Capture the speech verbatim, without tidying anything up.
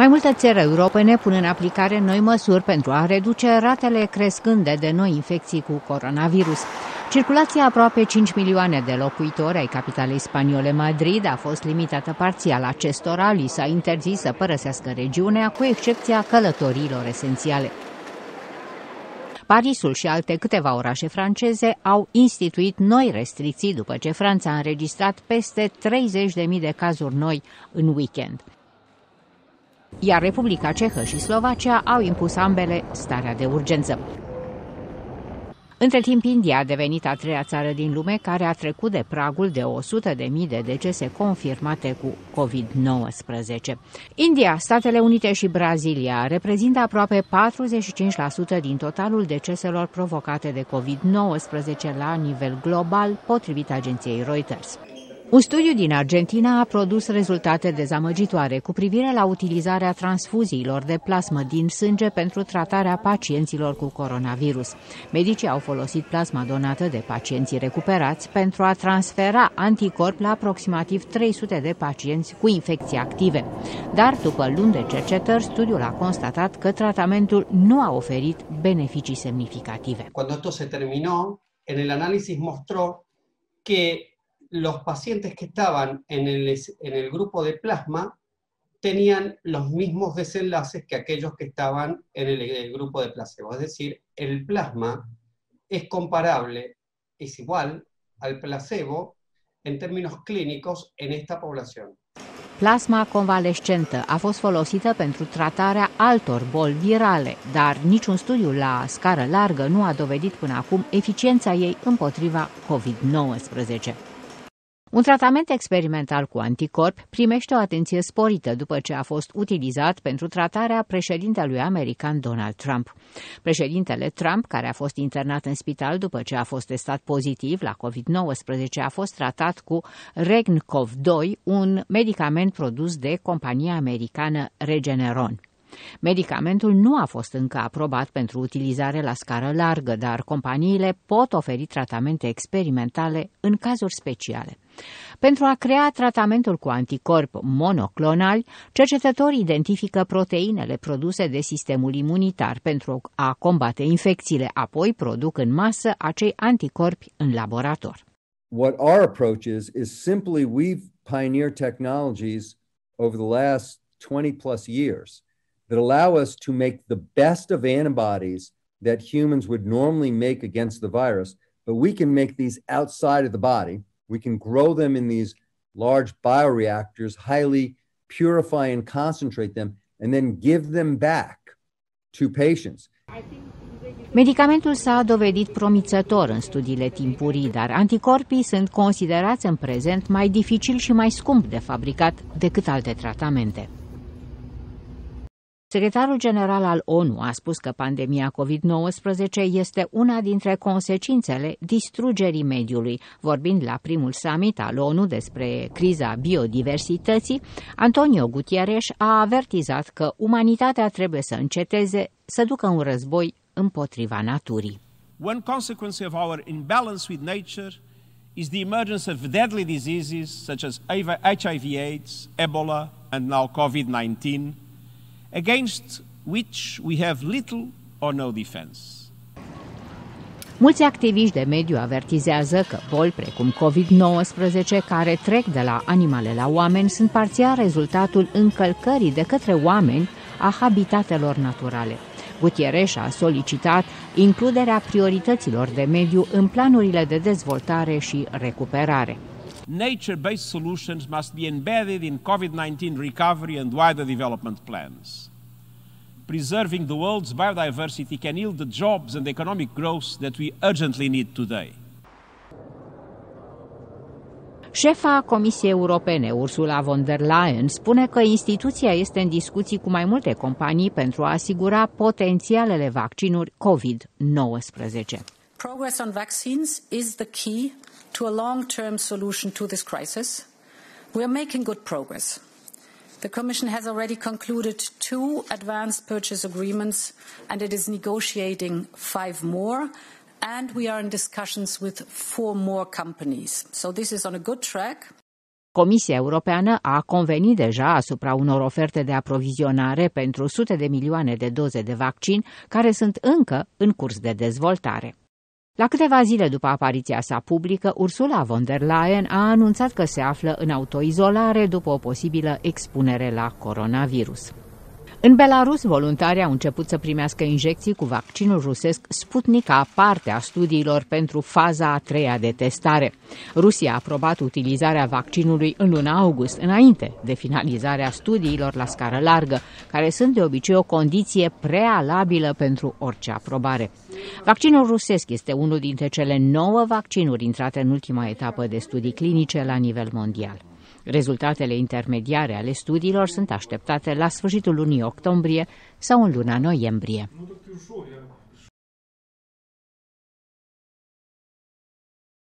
Mai multe țări europene pun în aplicare noi măsuri pentru a reduce ratele crescânde de noi infecții cu coronavirus. Circulația aproape cinci milioane de locuitori ai capitalei spaniole Madrid a fost limitată parțial acestora, li s-a interzis să părăsească regiunea, cu excepția călătorilor esențiale. Parisul și alte câteva orașe franceze au instituit noi restricții după ce Franța a înregistrat peste treizeci de mii de cazuri noi în weekend. Iar Republica Cehă și Slovacia au impus ambele starea de urgență. Între timp, India a devenit a treia țară din lume care a trecut de pragul de o sută de mii de decese confirmate cu COVID nouăsprezece. India, Statele Unite și Brazilia reprezintă aproape patruzeci și cinci la sută din totalul deceselor provocate de COVID nouăsprezece la nivel global, potrivit agenției Reuters. Un studiu din Argentina a produs rezultate dezamăgitoare cu privire la utilizarea transfuziilor de plasmă din sânge pentru tratarea pacienților cu coronavirus. Medicii au folosit plasma donată de pacienții recuperați pentru a transfera anticorpi la aproximativ trei sute de pacienți cu infecții active. Dar, după luni de cercetări, studiul a constatat că tratamentul nu a oferit beneficii semnificative. Cuando esto se terminó, en el análisis mostró que los pacientes que estaban en el, en el grupo de plasma tenían los mismos desenlaces que aquellos que estaban en el, el grupo de placebo. Es decir, el plasma es comparable, es igual al placebo en términos clínicos en esta población. Plasma convalescentă a fost folosită pentru tratarea altor boli virale, dar niciun studiu la scară largă nu a dovedit până acum eficiența ei împotriva COVID nouăsprezece. Un tratament experimental cu anticorpi primește o atenție sporită după ce a fost utilizat pentru tratarea președintelui american Donald Trump. Președintele Trump, care a fost internat în spital după ce a fost testat pozitiv la COVID nouăsprezece, a fost tratat cu RegnCoV doi, un medicament produs de compania americană Regeneron. Medicamentul nu a fost încă aprobat pentru utilizare la scară largă, dar companiile pot oferi tratamente experimentale în cazuri speciale. Pentru a crea tratamentul cu anticorpi monoclonali, cercetătorii identifică proteinele produse de sistemul imunitar pentru a combate infecțiile, apoi produc în masă acei anticorpi în laborator. What our approach is is simply we've pioneered technologies over the last twenty plus years. That allow us to make the best of antibodies that humans would normally make against the virus, but we can make these outside of the body. We can grow them in these large bioreactors, highly purify and concentrate them, and then give them back to patients. Medicamentul s-a dovedit promițător în studiile timpurii, dar anticorpii sunt considerați în prezent mai dificil și mai scump de fabricat decât alte tratamente. Secretarul general al O N U a spus că pandemia COVID nouăsprezece este una dintre consecințele distrugerii mediului. Vorbind la primul summit al O N U despre criza biodiversității, Antonio Guterres a avertizat că umanitatea trebuie să înceteze să ducă un război împotriva naturii. One consequence of our imbalance with nature is the emergence of deadly diseases such as H I V AIDS, Ebola and now COVID nineteen. Against which we have little or no defense. Mulți activiști de mediu avertizează că boli precum COVID nouăsprezece, care trec de la animale la oameni, sunt parțial rezultatul încălcării de către oameni a habitatelor naturale. Guterres a solicitat includerea priorităților de mediu în planurile de dezvoltare și recuperare. Nature-based solutions must be embedded in COVID nineteen recovery and wider development plans. Preserving the world's biodiversity can yield the jobs and economic growth that we urgently need today. Șefa Comisiei Europene, Ursula von der Leyen, spune că instituția este în discuții cu mai multe companii pentru a asigura potențialele vaccinuri COVID nouăsprezece. Progress on vaccines is the key to a long-term solution to this crisis. We are making good progress. The Commission has already concluded two advanced purchase agreements and it is negotiating five more, and we are in discussions with four more companies. So this is on a good track. Comisia Europeană a convenit deja asupra unor oferte de aprovizionare pentru sute de milioane de doze de vaccin care sunt încă în curs de dezvoltare. La câteva zile după apariția sa publică, Ursula von der Leyen a anunțat că se află în autoizolare după o posibilă expunere la coronavirus. În Belarus, voluntarii au început să primească injecții cu vaccinul rusesc Sputnik ca parte a studiilor pentru faza a treia de testare. Rusia a aprobat utilizarea vaccinului în luna august, înainte de finalizarea studiilor la scară largă, care sunt de obicei o condiție prealabilă pentru orice aprobare. Vaccinul rusesc este unul dintre cele nouă vaccinuri intrate în ultima etapă de studii clinice la nivel mondial. Rezultatele intermediare ale studiilor sunt așteptate la sfârșitul lunii octombrie sau în luna noiembrie.